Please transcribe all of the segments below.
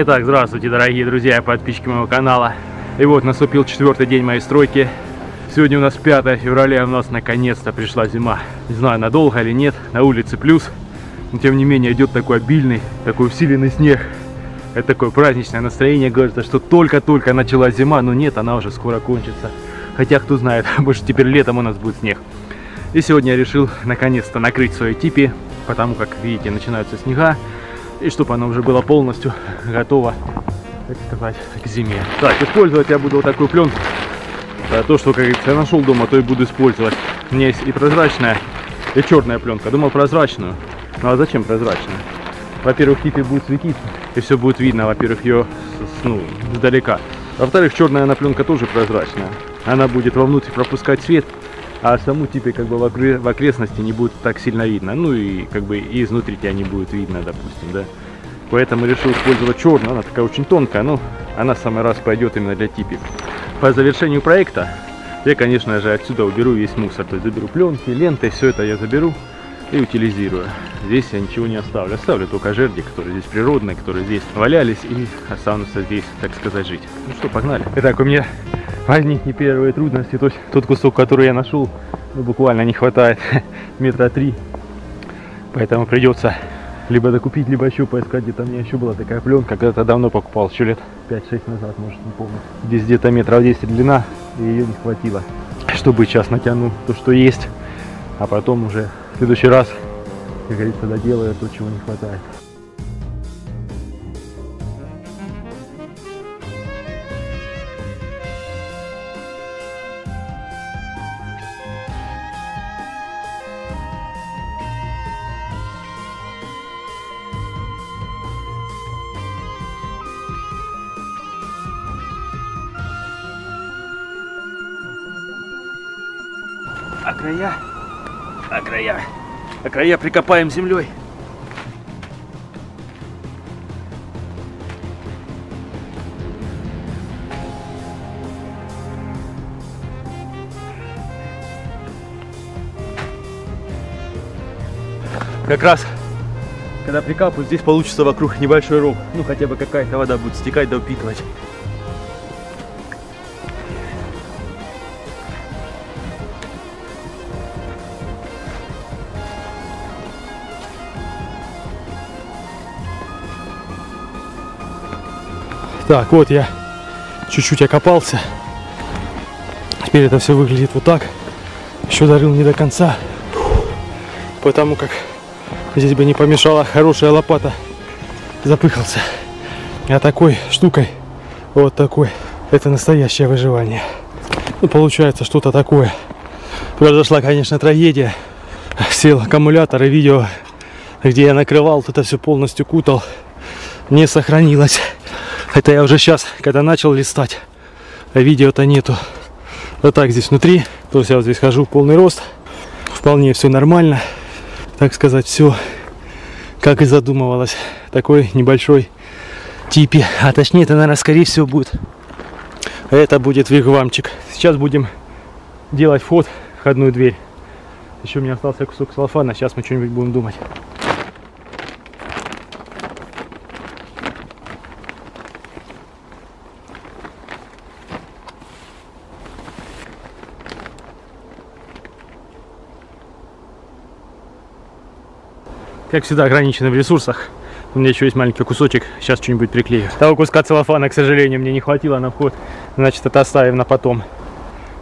Итак, здравствуйте, дорогие друзья и подписчики моего канала. И вот наступил четвертый день моей стройки. Сегодня у нас 5 февраля, у нас наконец-то пришла зима. Не знаю, надолго или нет, на улице плюс. Но тем не менее идет такой обильный, такой усиленный снег. Это такое праздничное настроение, говорится, что только-только началась зима, но нет, она уже скоро кончится. Хотя, кто знает, может теперь летом у нас будет снег. И сегодня я решил наконец-то накрыть свои типи, потому как, видите, начинаются снега. И чтобы оно уже было полностью готово, так сказать, к зиме. Так, использовать я буду вот такую пленку. То, что, как говорится, я нашел дома, то и буду использовать. У меня есть и прозрачная, и черная пленка. Думал прозрачную. Ну а зачем прозрачную? Во-первых, типе будет светиться, и все будет видно, во-первых, ее сдалека. Во-вторых, черная она пленка тоже прозрачная. Она будет вовнутрь пропускать свет, а саму типе как бы в окрестности не будет так сильно видно. Ну и как бы и изнутри тебя не будет видно, допустим, да. Поэтому решил использовать черную, она такая очень тонкая, но она в самый раз пойдет именно для типи. По завершению проекта я, конечно же, отсюда уберу весь мусор. То есть заберу пленки, ленты, все это я заберу и утилизирую. Здесь я ничего не оставлю. Оставлю только жерди, которые здесь природные, которые здесь валялись и останутся здесь, так сказать, жить. Ну что, погнали. Итак, у меня возникли первые трудности. То есть тот кусок, который я нашел, ну, буквально не хватает метра 3. Поэтому придется либо докупить, либо еще поискать. Где-то у меня еще была такая пленка, когда-то давно покупал, еще лет 5-6 назад, может, не помню. Здесь где-то метров 10 длина, и ее не хватило. Чтобы сейчас натяну то, что есть, а потом уже в следующий раз, как говорится, доделаю то, чего не хватает. А края прикопаем землей. Как раз, когда прикапывают, здесь получится вокруг небольшой ров. Ну, хотя бы какая-то вода будет стекать да упитывать. Так, вот я чуть-чуть окопался. Теперь это все выглядит вот так. Еще зарыл не до конца, потому как здесь бы не помешала хорошая лопата. Запыхался. А такой штукой, вот такой, это настоящее выживание. Ну, получается что-то такое. Произошла, конечно, трагедия. Сел аккумулятор, и видео, где я накрывал, это все полностью кутал, не сохранилось. Это я уже сейчас, когда начал листать, видео-то нету. Вот так здесь внутри. То есть я вот здесь хожу в полный рост. Вполне все нормально. Так сказать, все как и задумывалось. Такой небольшой типи. А точнее, это, наверное, скорее всего будет. Это будет вигвамчик. Сейчас будем делать вход, входную дверь. Еще у меня остался кусок салфана. Сейчас мы что-нибудь будем думать. Как всегда, ограничены в ресурсах. У меня еще есть маленький кусочек, сейчас что-нибудь приклею. Того куска целлофана, к сожалению, мне не хватило на вход, значит, это оставим на потом.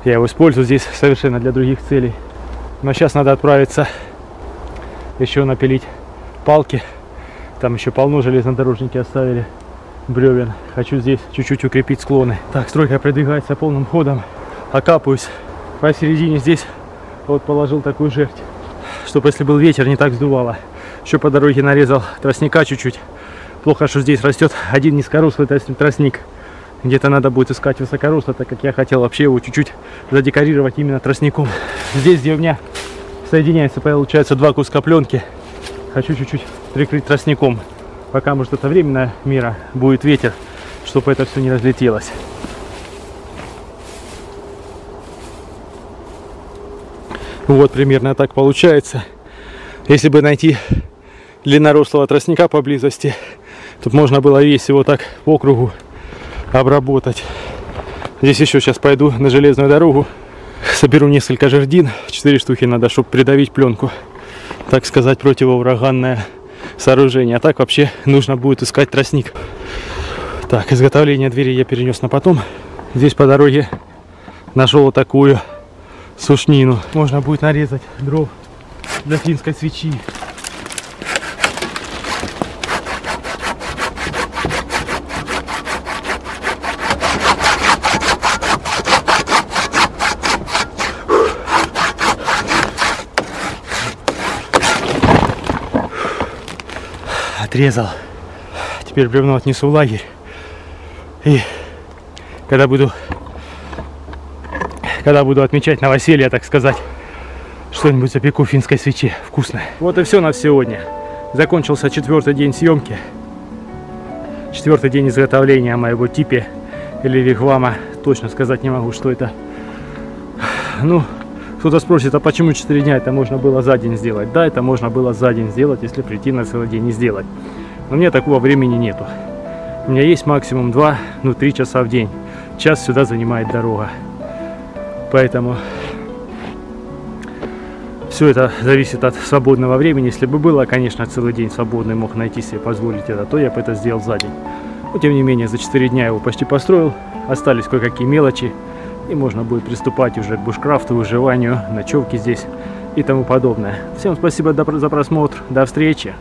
Я его использую здесь совершенно для других целей. Но сейчас надо отправиться еще напилить палки. Там еще полно железнодорожники оставили бревен. Хочу здесь чуть-чуть укрепить склоны. Так, стройка продвигается полным ходом. Окапываюсь. Посередине здесь вот положил такую жердь, чтобы если был ветер, не так сдувало. Еще по дороге нарезал тростника чуть-чуть. Плохо, что здесь растет один низкорослый тростник. Где-то надо будет искать высокорослый, так как я хотел вообще его чуть-чуть задекорировать именно тростником. Здесь, где у меня соединяется, получается, два куска пленки, хочу чуть-чуть прикрыть тростником. Пока, может, это временная мера, будет ветер, чтобы это все не разлетелось. Вот примерно так получается. Если бы найти длиннорослого тростника поблизости, Тут можно было весь его так по кругу обработать. Здесь еще сейчас пойду на железную дорогу, соберу несколько жердин, 4 штуки надо, чтобы придавить пленку, так сказать, противоураганное сооружение. А так вообще нужно будет искать тростник. Так, изготовление двери я перенес на потом. Здесь по дороге нашел вот такую сушнину. Можно будет нарезать дров для финской свечи. Отрезал. Теперь бревно отнесу в лагерь. И когда буду отмечать новоселье, так сказать, что-нибудь запеку в финской свече. Вкусное. Вот и все на сегодня. Закончился 4-й день съемки. 4-й день изготовления моего типи или вигвама. Точно сказать не могу, что это. Ну, кто-то спросит, а почему 4 дня? Это можно было за день сделать. Да, это можно было за день сделать, если прийти на целый день и сделать. Но у меня такого времени нету. У меня есть максимум 2, ну 3 часа в день. Час сюда занимает дорога. Поэтому все это зависит от свободного времени. Если бы было, конечно, целый день свободный, мог найти себе, позволить это, то я бы это сделал за день. Но тем не менее, за 4 дня я его почти построил. Остались кое-какие мелочи. И можно будет приступать уже к бушкрафту, выживанию, ночевке здесь и тому подобное. Всем спасибо за просмотр. До встречи!